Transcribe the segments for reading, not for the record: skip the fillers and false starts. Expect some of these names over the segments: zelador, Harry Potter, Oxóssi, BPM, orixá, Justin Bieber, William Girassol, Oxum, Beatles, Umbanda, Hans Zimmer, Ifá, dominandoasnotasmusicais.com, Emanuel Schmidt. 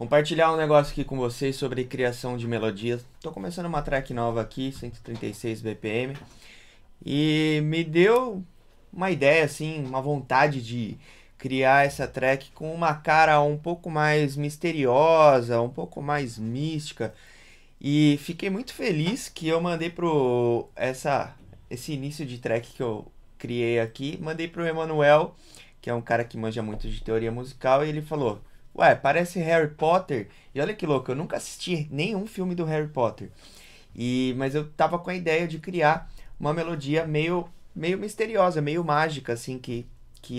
Compartilhar um negócio aqui com vocês sobre criação de melodias. Tô começando uma track nova aqui, 136 BPM. E me deu uma ideia, assim, uma vontade de criar essa track com uma cara um pouco mais misteriosa, um pouco mais mística. E fiquei muito feliz que eu mandei esse início de track que eu criei aqui, mandei pro Emanuel, que é um cara que manja muito de teoria musical, e ele falou: "Ué, parece Harry Potter". E olha que louco, eu nunca assisti nenhum filme do Harry Potter. Mas eu tava com a ideia de criar uma melodia meio misteriosa, meio mágica, assim, que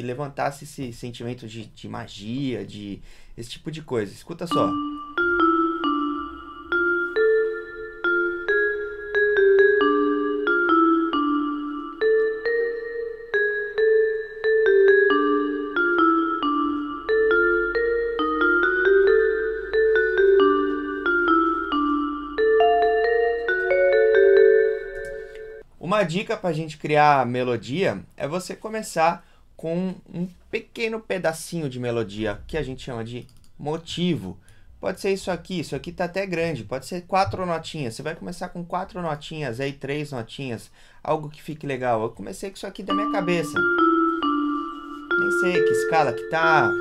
levantasse esse sentimento de magia, de esse tipo de coisa. Escuta só. Uma dica para a gente criar melodia é você começar com um pequeno pedacinho de melodia, que a gente chama de motivo. Pode ser isso aqui tá até grande, pode ser 4 notinhas. Você vai começar com 4 notinhas, aí 3 notinhas, algo que fique legal. Eu comecei com isso aqui da minha cabeça. Nem sei que escala que tá.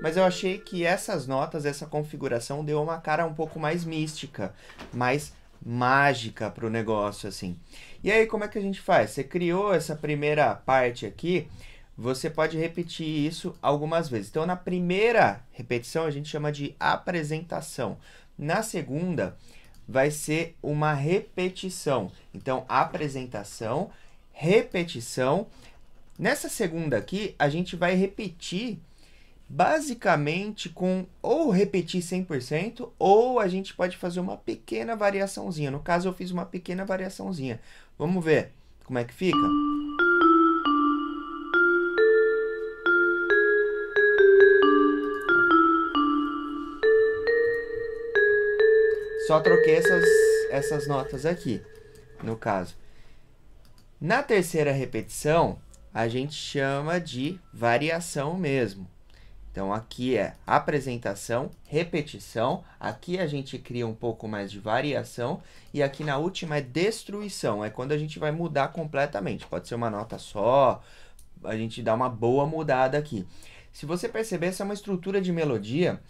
Mas eu achei que essas notas, essa configuração deu uma cara um pouco mais mística, mais mágica pro negócio, assim. E aí, como é que a gente faz? Você criou essa primeira parte aqui, você pode repetir isso algumas vezes. Então, na primeira repetição, a gente chama de apresentação. Na segunda, vai ser uma repetição. Então, apresentação, repetição. Nessa segunda aqui, a gente vai repetir basicamente com ou repetir 100% ou a gente pode fazer uma pequena variaçãozinha. No caso, eu fiz uma pequena variaçãozinha. Vamos ver como é que fica? Só troquei essas notas aqui, no caso. Na terceira repetição, a gente chama de variação mesmo. Então, aqui é apresentação, repetição, aqui a gente cria um pouco mais de variação e aqui na última é destruição, é quando a gente vai mudar completamente. Pode ser uma nota só, a gente dá uma boa mudada aqui. Se você perceber, essa é uma estrutura de melodia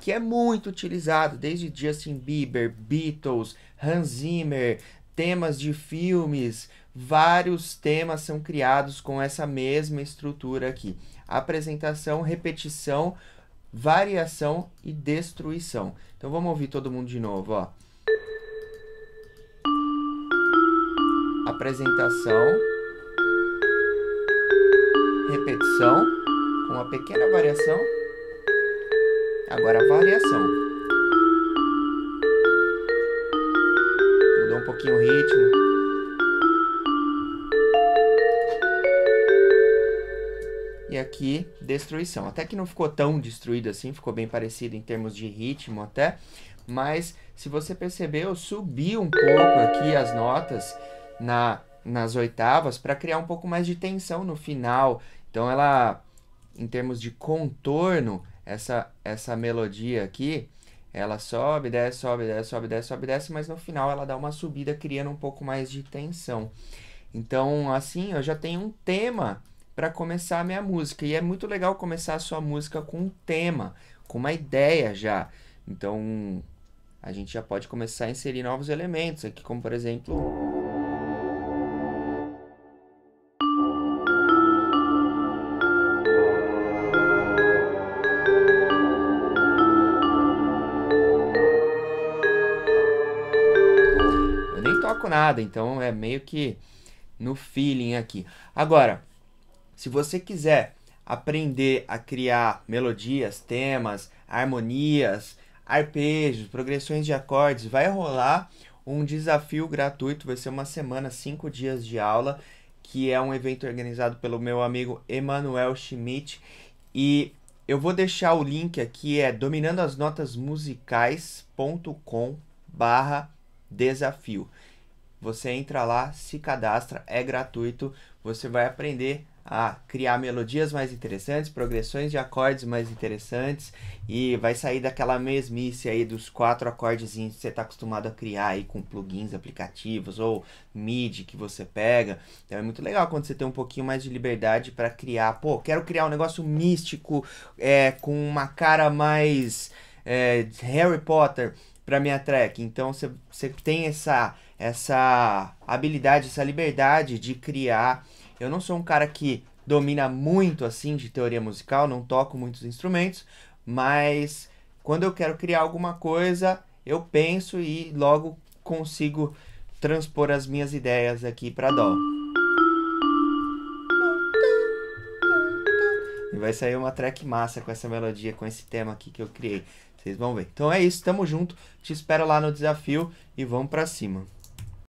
que é muito utilizada desde Justin Bieber, Beatles, Hans Zimmer, temas de filmes, vários temas são criados com essa mesma estrutura aqui. Apresentação, repetição, variação e destruição. Então vamos ouvir todo mundo de novo, ó. Apresentação, repetição, com uma pequena variação. Agora variação. Um pouquinho o ritmo. E aqui, destruição. Até que não ficou tão destruído assim, ficou bem parecido em termos de ritmo até. Mas, se você perceber, eu subi um pouco aqui as notas nas oitavas para criar um pouco mais de tensão no final. Então, ela, em termos de contorno, essa melodia aqui, ela sobe, desce, sobe, desce, sobe, desce, sobe, desce, mas no final ela dá uma subida criando um pouco mais de tensão. Então, assim, eu já tenho um tema para começar a minha música. E é muito legal começar a sua música com um tema, com uma ideia já. Então, a gente já pode começar a inserir novos elementos aqui, como por exemplo... nada, então é meio que no feeling aqui. Agora, se você quiser aprender a criar melodias, temas, harmonias, arpejos, progressões de acordes, vai rolar um desafio gratuito, vai ser uma semana, 5 dias de aula, que é um evento organizado pelo meu amigo Emanuel Schmidt, e eu vou deixar o link aqui, é dominandoasnotasmusicais.com/desafio. Você entra lá, se cadastra, é gratuito, você vai aprender a criar melodias mais interessantes, progressões de acordes mais interessantes, e vai sair daquela mesmice aí dos 4 acordezinhos que você está acostumado a criar aí com plugins, aplicativos ou MIDI que você pega. Então é muito legal quando você tem um pouquinho mais de liberdade para criar. Pô, quero criar um negócio místico, com uma cara mais Harry Potter para minha track. Então você tem essa habilidade, essa liberdade de criar. Eu não sou um cara que domina muito assim de teoria musical, não toco muitos instrumentos, mas quando eu quero criar alguma coisa, eu penso e logo consigo transpor as minhas ideias aqui para dó. E vai sair uma track massa com essa melodia, com esse tema aqui que eu criei. Vocês vão ver. Então é isso, tamo junto. Te espero lá no desafio e vamos pra cima.